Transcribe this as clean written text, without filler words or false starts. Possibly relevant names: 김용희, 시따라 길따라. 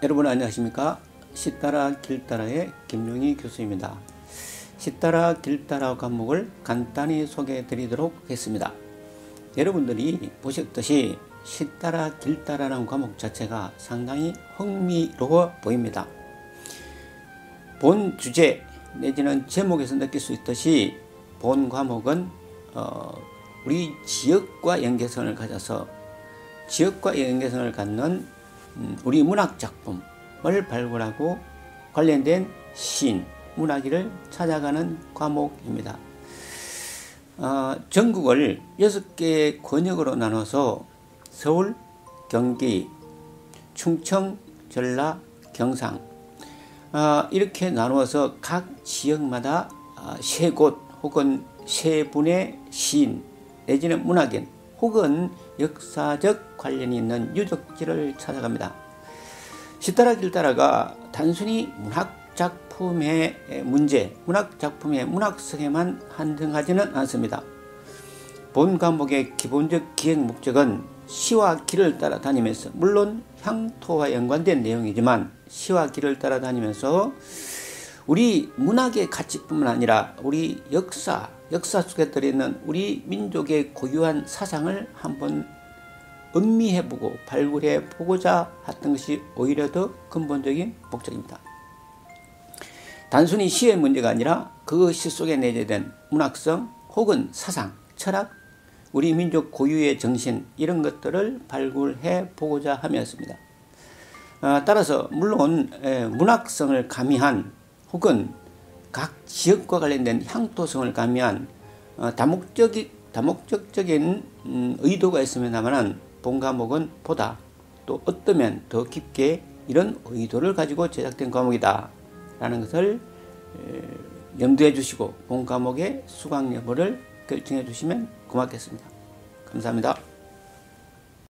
여러분 안녕하십니까? 시따라 길따라의 김용희 교수입니다. 시따라 길따라 과목을 간단히 소개해 드리도록 하겠습니다. 여러분들이 보셨듯이 시따라 길따라라는 과목 자체가 상당히 흥미로워 보입니다. 본 주제 내지는 제목에서 느낄 수 있듯이 본 과목은 우리 지역과 연계성을 가져서 지역과 연계성을 갖는 우리 문학작품을 발굴하고 관련된 시인, 문학인을 찾아가는 과목입니다. 전국을 6개의 권역으로 나눠서 서울, 경기, 충청, 전라, 경상 이렇게 나누어서 각 지역마다 세 곳 혹은 세 분의 시인 내지는 문학인 혹은 역사적 관련이 있는 유적지를 찾아갑니다. 시따라 길따라가 단순히 문학작품의 문제, 문학작품의 문학성에만 한정하지는 않습니다. 본 과목의 기본적 기획 목적은 시와 길을 따라다니면서 물론 향토와 연관된 내용이지만 시와 길을 따라다니면서 우리 문학의 가치뿐만 아니라 우리 역사 속에 들어있는 우리 민족의 고유한 사상을 한번 음미해보고 발굴해보고자 했던 것이 오히려 더 근본적인 목적입니다. 단순히 시의 문제가 아니라 그 시 속에 내재된 문학성 혹은 사상, 철학, 우리 민족 고유의 정신 이런 것들을 발굴해보고자 함이었습니다. 따라서 물론 문학성을 가미한 혹은 각 지역과 관련된 향토성을 가미한 다목적인 의도가 있으면다만 본 과목은 보다 또 어떠면 더 깊게 이런 의도를 가지고 제작된 과목이다 라는 것을 염두해 주시고 본 과목의 수강 여부를 결정해 주시면 고맙겠습니다. 감사합니다.